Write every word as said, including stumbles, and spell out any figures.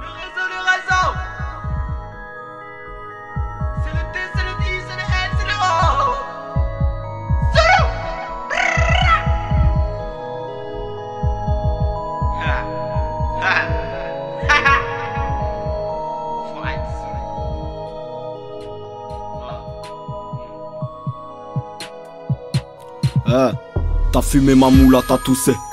Le réseau, le réseau. C'est le T, c'est le I, c'est le N, c'est le O. Solo. Ha ha ha ha. Faut être solo. Ah, t'as fumé ma moula, t'as toussé.